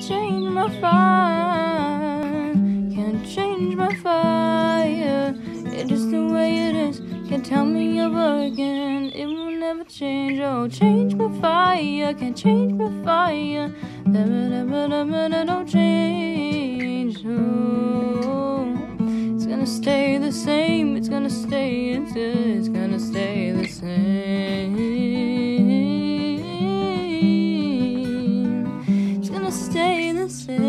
Change my fire, can't change my fire. It is the way it is, can't tell me over again. It will never change, oh, change my fire, can't change my fire. Don't change, oh. It's gonna stay the same, it's gonna stay until it's gonna stay the same. It's gonna stay the same.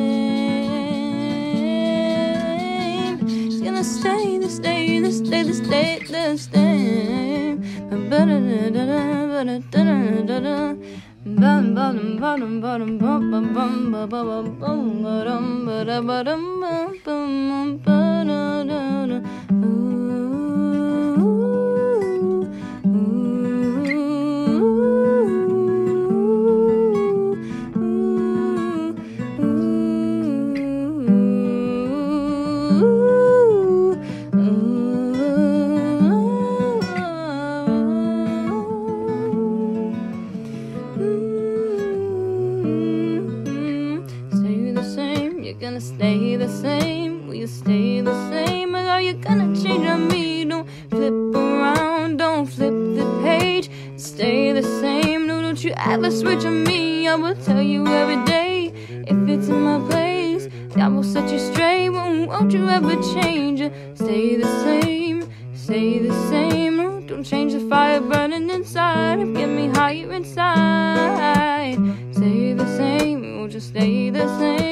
It's gonna stay the same, stay the stay the same. Bum bum bum bum bum bum bum bum bum bum bum bum bum bum bum. You're gonna stay the same, will you stay the same? Or are you gonna change on me? Don't flip around, don't flip the page, stay the same. No, don't you ever switch on me. I will tell you every day, if it's in my place, I will set you straight. Won't you ever change it? Stay the same, stay the same. No, don't change the fire burning inside, get me higher inside. Stay the same, won't you stay the same?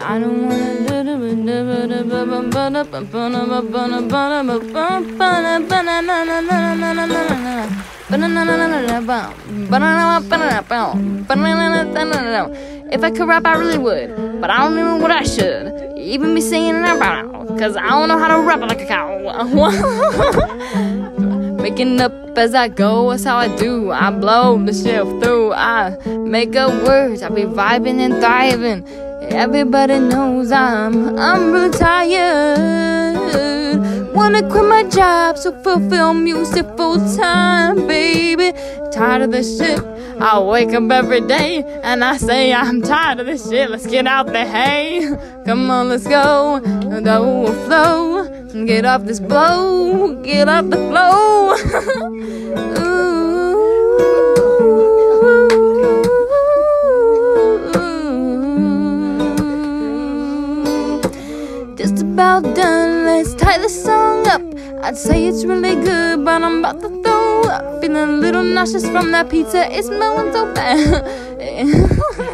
I don't wanna do the. If I could rap, I really would, but I don't know what I should even be saying it out, cause I don't know how to rap like a cow. Making up as I go, that's how I do. I blow the shit through, I make up words, I be vibing and thriving. Everybody knows I'm real tired. Wanna quit my job, so fulfill music full time, baby. Tired of this shit, I wake up every day and I say I'm tired of this shit, let's get out there, hey. Come on, let's go, the overflow, get off this blow, get off the flow. About done, let's tie the song up. I'd say it's really good, but I'm about to throw up. Feeling a little nauseous from that pizza, it's melting so bad.